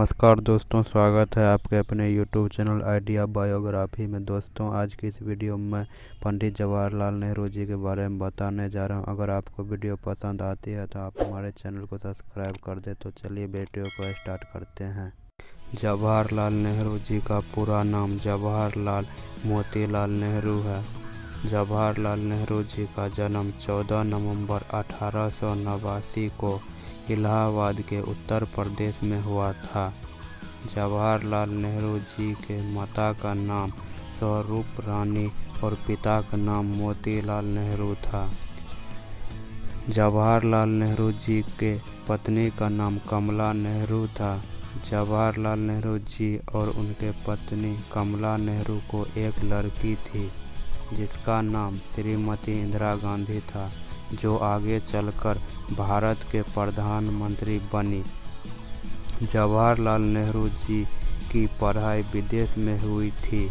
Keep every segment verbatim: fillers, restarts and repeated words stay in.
नमस्कार दोस्तों, स्वागत है आपके अपने यूट्यूब चैनल आइडिया बायोग्राफी में। दोस्तों, आज की इस वीडियो में पंडित जवाहरलाल नेहरू जी के बारे में बताने जा रहा हूं। अगर आपको वीडियो पसंद आती है तो आप हमारे चैनल को सब्सक्राइब कर दें। तो चलिए वीडियो को स्टार्ट करते हैं। जवाहरलाल नेहरू जी का पूरा नाम जवाहरलाल मोतीलाल नेहरू है। जवाहरलाल नेहरू जी का जन्म चौदह नवम्बर अठारह सौ नवासी को इलाहाबाद के उत्तर प्रदेश में हुआ था। जवाहरलाल नेहरू जी के माता का नाम स्वरूप रानी और पिता का नाम मोतीलाल नेहरू था। जवाहरलाल नेहरू जी के पत्नी का नाम कमला नेहरू था। जवाहरलाल नेहरू जी और उनके पत्नी कमला नेहरू को एक लड़की थी जिसका नाम श्रीमती इंदिरा गांधी था, जो आगे चलकर भारत के प्रधानमंत्री बनी। जवाहरलाल नेहरू जी की पढ़ाई विदेश में हुई थी।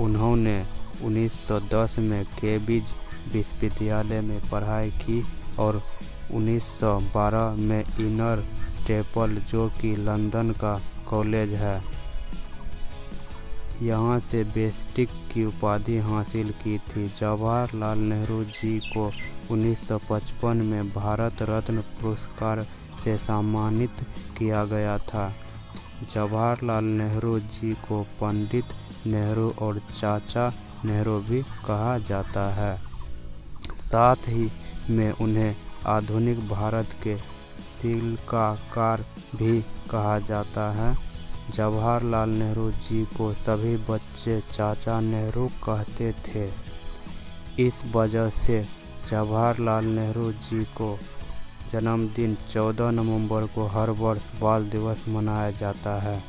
उन्होंने उन्नीस सौ दस में कैम्ब्रिज विश्वविद्यालय में पढ़ाई की और उन्नीस सौ बारह में इनर टेम्पल, जो कि लंदन का कॉलेज है, यहाँ से बेस्टिक की उपाधि हासिल की थी। जवाहरलाल नेहरू जी को उन्नीस सौ पचपन में भारत रत्न पुरस्कार से सम्मानित किया गया था। जवाहरलाल नेहरू जी को पंडित नेहरू और चाचा नेहरू भी कहा जाता है। साथ ही में उन्हें आधुनिक भारत के तिलकाकार भी कहा जाता है। जवाहरलाल नेहरू जी को सभी बच्चे चाचा नेहरू कहते थे। इस वजह से जवाहरलाल नेहरू जी को जन्मदिन चौदह नवंबर को हर वर्ष बाल दिवस मनाया जाता है।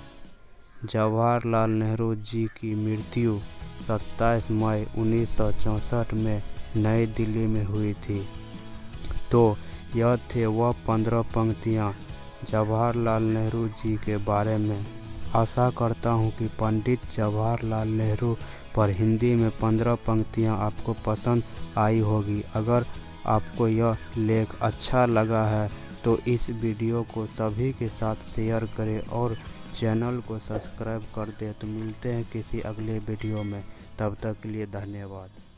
जवाहरलाल नेहरू जी की मृत्यु सत्ताईस मई उन्नीस सौ चौंसठ में नई दिल्ली में हुई थी। तो यह थे वह पंद्रह पंक्तियाँ जवाहरलाल नेहरू जी के बारे में। आशा करता हूं कि पंडित जवाहरलाल नेहरू पर हिंदी में पंद्रह पंक्तियां आपको पसंद आई होगी। अगर आपको यह लेख अच्छा लगा है तो इस वीडियो को सभी के साथ शेयर करें और चैनल को सब्सक्राइब कर दें। तो मिलते हैं किसी अगले वीडियो में, तब तक के लिए धन्यवाद।